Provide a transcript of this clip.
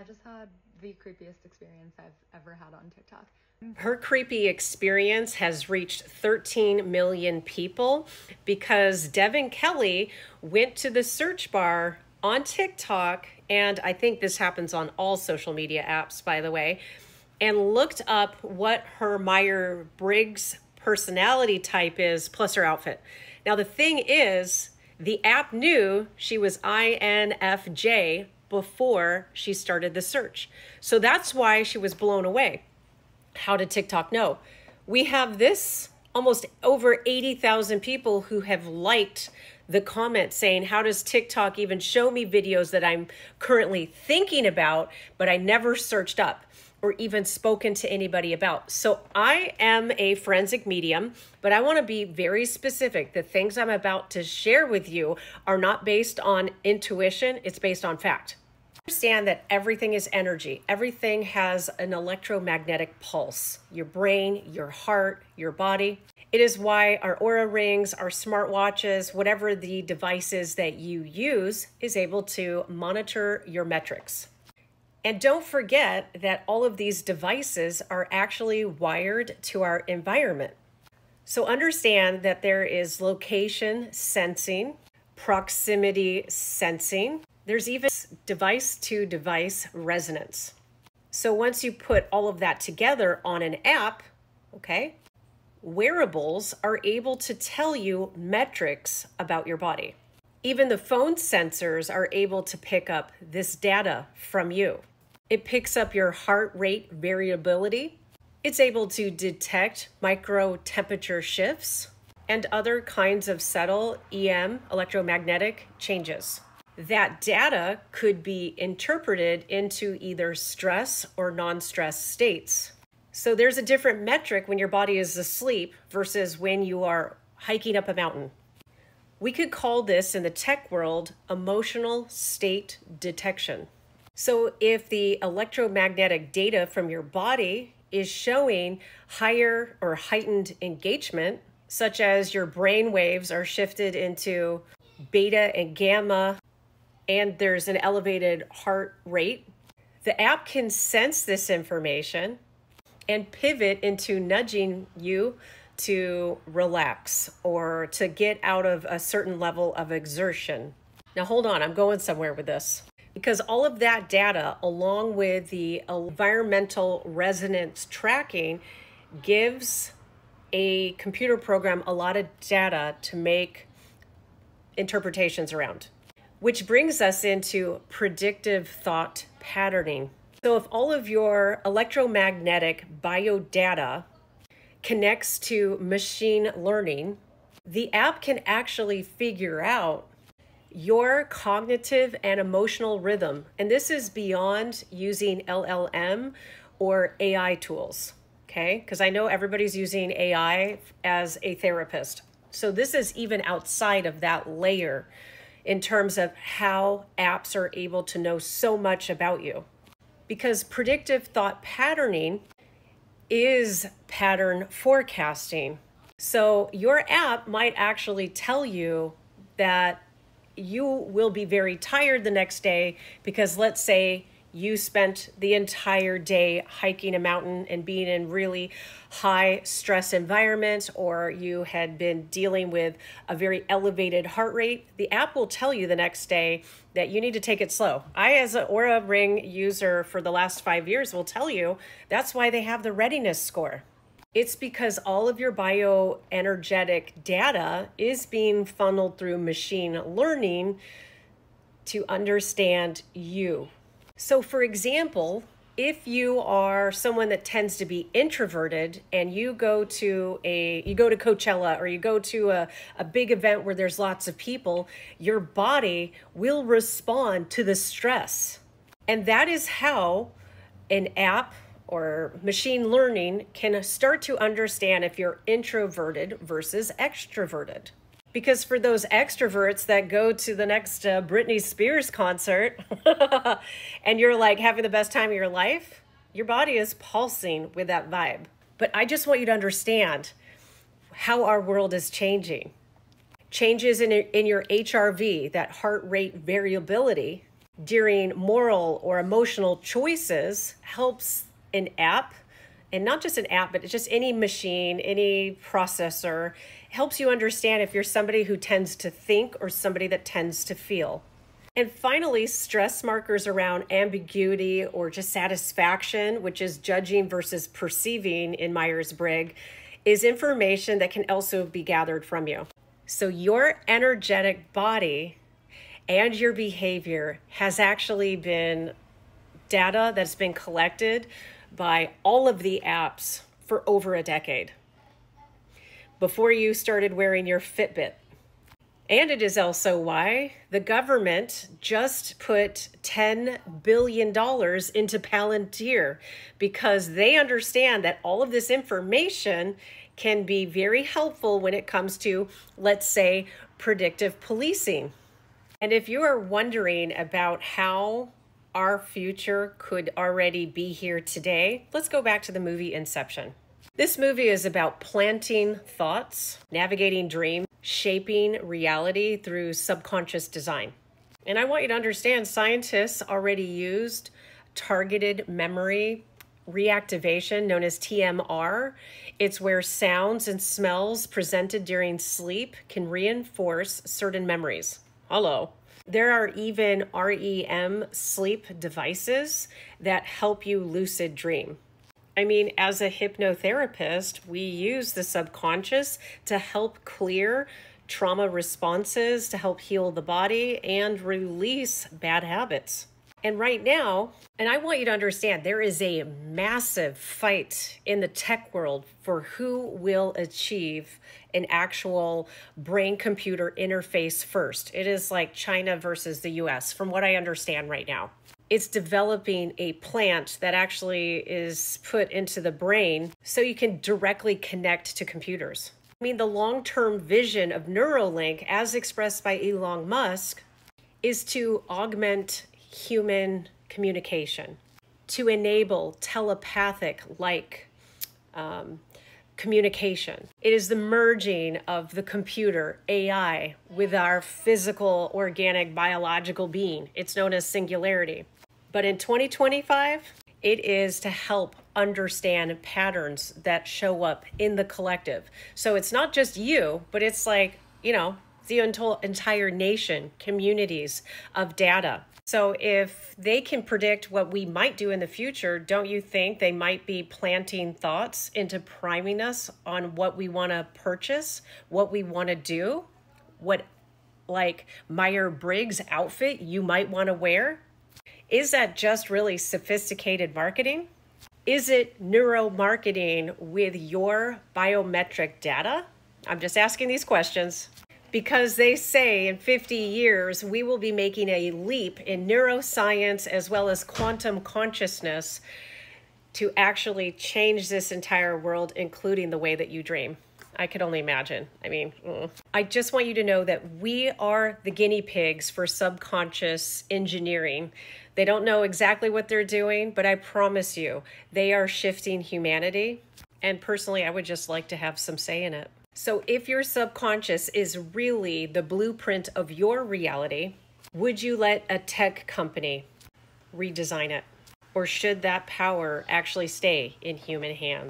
I just had the creepiest experience I've ever had on TikTok. Her creepy experience has reached 13 million people because Devin Kelly went to the search bar on TikTok, and I think this happens on all social media apps, by the way, and looked up what her Myers-Briggs personality type is, plus her outfit. Now, the thing is, the app knew she was INFJ before she started the search. So that's why she was blown away. How did TikTok know? We have this almost over 80,000 people who have liked the comment saying, how does TikTok even show me videos that I'm currently thinking about, but I never searched up or even spoken to anybody about? So I am a forensic medium, but I want to be very specific. The things I'm about to share with you are not based on intuition. It's based on fact. Understand that everything is energy. Everything has an electromagnetic pulse. Your brain, your heart, your body. It is why our Oura Rings, our smartwatches, whatever the devices that you use is able to monitor your metrics. And don't forget that all of these devices are actually wired to our environment. So understand that there is location sensing, proximity sensing. There's even device-to-device resonance. So once you put all of that together on an app, okay, wearables are able to tell you metrics about your body. Even the phone sensors are able to pick up this data from you. It picks up your heart rate variability. It's able to detect micro temperature shifts and other kinds of subtle EM, electromagnetic changes. That data could be interpreted into either stress or non-stress states. So there's a different metric when your body is asleep versus when you are hiking up a mountain. We could call this in the tech world, emotional state detection. So if the electromagnetic data from your body is showing higher or heightened engagement, such as your brain waves are shifted into beta and gamma, and there's an elevated heart rate, the app can sense this information and pivot into nudging you to relax or to get out of a certain level of exertion. Now, hold on, I'm going somewhere with this because all of that data, along with the environmental resonance tracking, gives a computer program a lot of data to make interpretations around, which brings us into predictive thought patterning. So if all of your electromagnetic biodata connects to machine learning, the app can actually figure out your cognitive and emotional rhythm. And this is beyond using LLM or AI tools, okay? Because I know everybody's using AI as a therapist. So this is even outside of that layer in terms of how apps are able to know so much about you. Because predictive thought patterning is pattern forecasting. So your app might actually tell you that you will be very tired the next day because let's say you spent the entire day hiking a mountain and being in really high stress environments, or you had been dealing with a very elevated heart rate. The app will tell you the next day that you need to take it slow. I, as an Oura Ring user for the last 5 years, will tell you that's why they have the readiness score. It's because all of your bioenergetic data is being funneled through machine learning to understand you. So for example, if you are someone that tends to be introverted and you go to Coachella or you go to a big event where there's lots of people, your body will respond to the stress. And that is how an app or machine learning can start to understand if you're introverted versus extroverted. Because for those extroverts that go to the next Britney Spears concert and you're like having the best time of your life, your body is pulsing with that vibe. But I just want you to understand how our world is changing. Changes in your HRV, that heart rate variability, during moral or emotional choices helps an app, and not just an app, but it's just any machine, any processor, helps you understand if you're somebody who tends to think or somebody that tends to feel. And finally, stress markers around ambiguity or dissatisfaction, which is judging versus perceiving in Myers-Briggs, is information that can also be gathered from you. So your energetic body and your behavior has actually been data that's been collected by all of the apps for over a decade, before you started wearing your Fitbit. And it is also why the government just put $10 billion into Palantir, because they understand that all of this information can be very helpful when it comes to, let's say, predictive policing. And if you are wondering about how our future could already be here today, let's go back to the movie Inception. This movie is about planting thoughts, navigating dreams, shaping reality through subconscious design. And I want you to understand, scientists already used targeted memory reactivation, known as TMR. It's where sounds and smells presented during sleep can reinforce certain memories. Hello. There are even REM sleep devices that help you lucid dream. I mean, as a hypnotherapist, we use the subconscious to help clear trauma responses, to help heal the body and release bad habits. And right now, and I want you to understand, there is a massive fight in the tech world for who will achieve an actual brain-computer interface first. It is like China versus the US, from what I understand right now. It's developing a plant that actually is put into the brain so you can directly connect to computers. I mean, the long-term vision of Neuralink, as expressed by Elon Musk, is to augment human communication, to enable telepathic-like communication. It is the merging of the computer, AI, with our physical, organic, biological being. It's known as singularity. But in 2025, it is to help understand patterns that show up in the collective. So it's not just you, but it's like, you know, the entire nation, communities of data. So if they can predict what we might do in the future, don't you think they might be planting thoughts into priming us on what we want to purchase, what we want to do, what like Myers-Briggs outfit you might want to wear? Is that just really sophisticated marketing? Is it neuromarketing with your biometric data? I'm just asking these questions, because they say in 50 years, we will be making a leap in neuroscience as well as quantum consciousness to actually change this entire world, including the way that you dream. I could only imagine. I mean, I just want you to know that we are the guinea pigs for subconscious engineering. They don't know exactly what they're doing, but I promise you, they are shifting humanity. And personally, I would just like to have some say in it. So if your subconscious is really the blueprint of your reality, would you let a tech company redesign it? Or should that power actually stay in human hands?